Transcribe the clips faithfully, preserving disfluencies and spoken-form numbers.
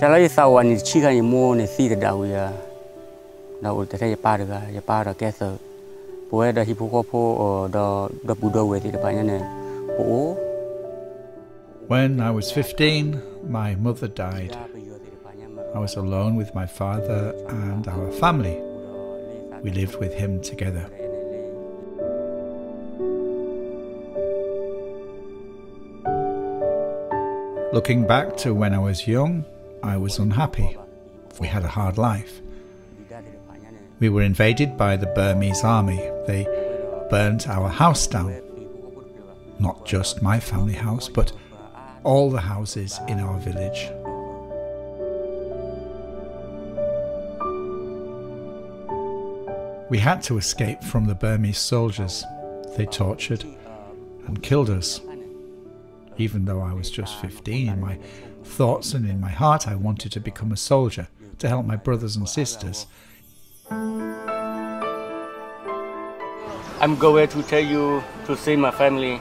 Cha lấy sau anh chỉ cái mua này xí thì đào ya đào thì thấy pa được ya pa là cái sợ bố đã hipu có po đào đào bù đào về thì phải như này bố. When I was fifteen, my mother died. I was alone with my father and our family. We lived with him together. Looking back to when I was young, I was unhappy. We had a hard life. We were invaded by the Burmese army. They burnt our house down. Not just my family house, but all the houses in our village. We had to escape from the Burmese soldiers. They tortured and killed us. Even though I was just fifteen, in my thoughts and in my heart I wanted to become a soldier to help my brothers and sisters. I'm going to tell you to see my family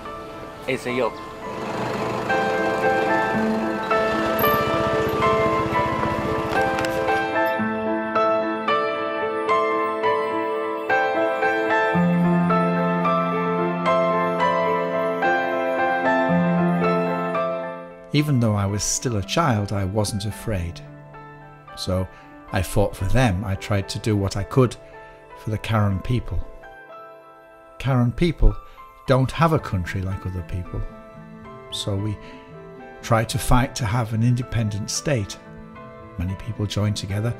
as a yoke. Even though I was still a child, I wasn't afraid. So I fought for them. I tried to do what I could for the Karen people. Karen people don't have a country like other people. So we tried to fight to have an independent state. Many people joined together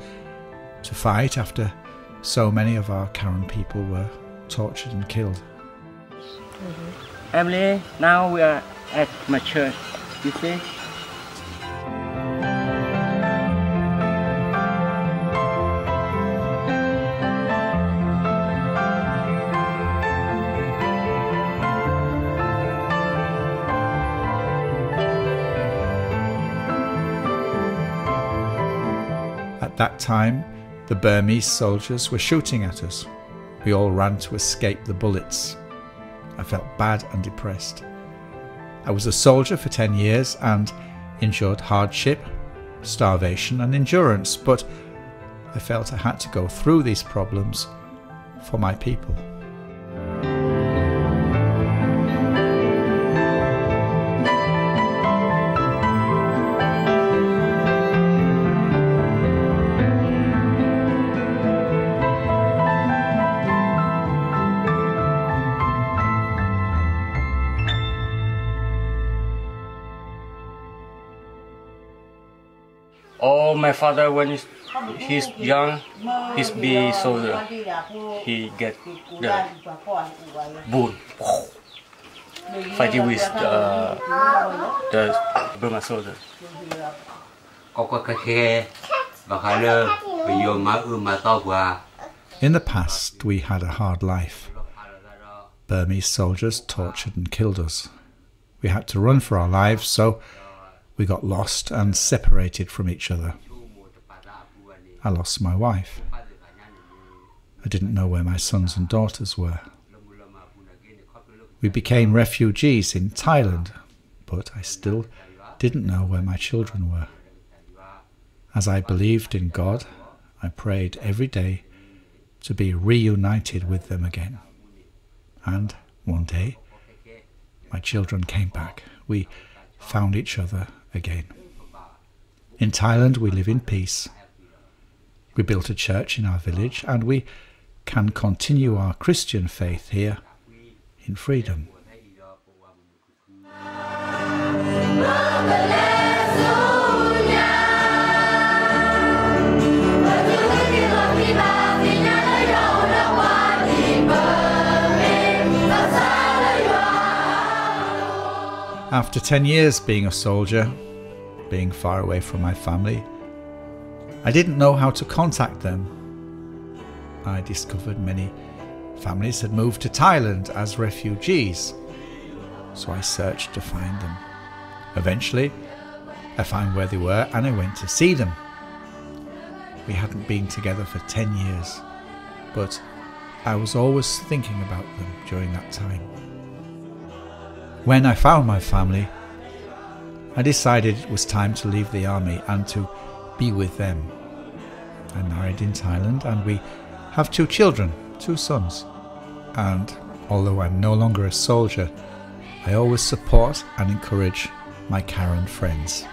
to fight after so many of our Karen people were tortured and killed. Mm-hmm. Emily, now we are at my church. You see? At that time, the Burmese soldiers were shooting at us. We all ran to escape the bullets. I felt bad and depressed. I was a soldier for ten years and endured hardship, starvation and endurance, but I felt I had to go through these problems for my people. Oh, my father, when he's, he's young, he's be soldier. He get the boon fighting with the, the Burma soldier. In the past, we had a hard life. Burmese soldiers tortured and killed us. We had to run for our lives, so we got lost and separated from each other. I lost my wife. I didn't know where my sons and daughters were. We became refugees in Thailand, but I still didn't know where my children were. As I believed in God, I prayed every day to be reunited with them again. And one day, my children came back. We found each other again. In Thailand, we live in peace. We built a church in our village and we can continue our Christian faith here in freedom. After ten years being a soldier, being far away from my family, I didn't know how to contact them. I discovered many families had moved to Thailand as refugees, so I searched to find them. Eventually, I found where they were and I went to see them. We hadn't been together for ten years, but I was always thinking about them during that time. When I found my family, I decided it was time to leave the army and to be with them. I'm married in Thailand and we have two children, two sons. And although I'm no longer a soldier, I always support and encourage my Karen friends.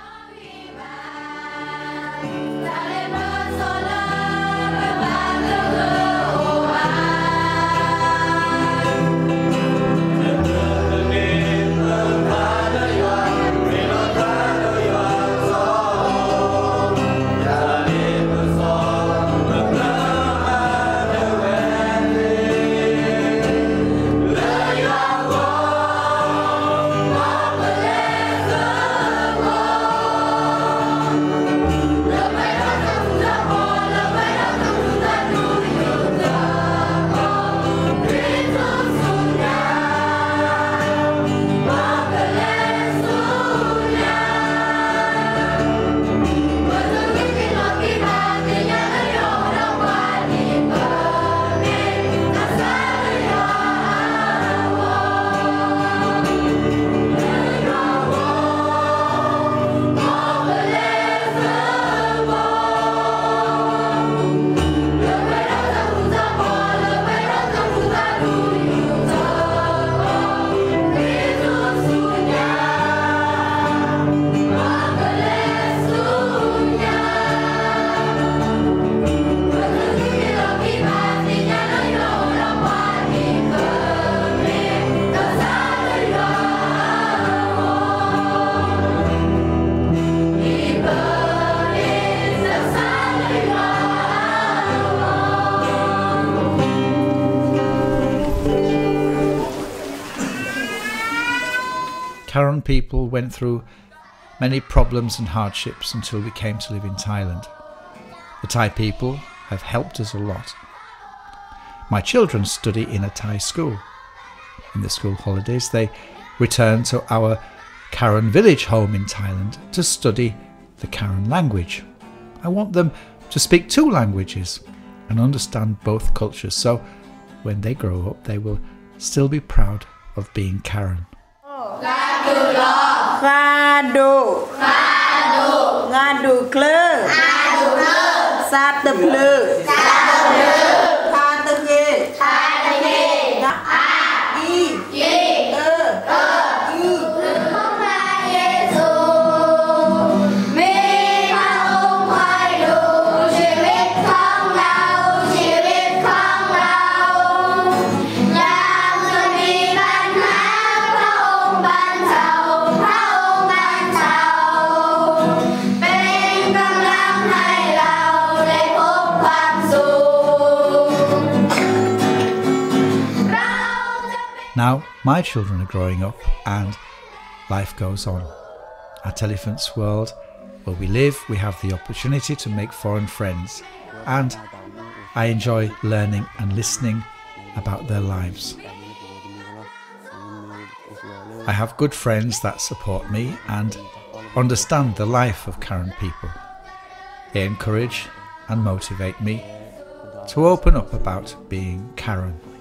Karen people went through many problems and hardships until we came to live in Thailand. The Thai people have helped us a lot. My children study in a Thai school. In the school holidays, they return to our Karen village home in Thailand to study the Karen language. I want them to speak two languages and understand both cultures, so when they grow up, they will still be proud of being Karen. Ngadu, ngadu, ngadu kleu, ngadu kleu, satu kleu, satu kleu, khatake, khatake, a, i, i, e, e, u. Now my children are growing up and life goes on. At Elephant's World, where we live, we have the opportunity to make foreign friends, and I enjoy learning and listening about their lives. I have good friends that support me and understand the life of Karen people. They encourage and motivate me to open up about being Karen.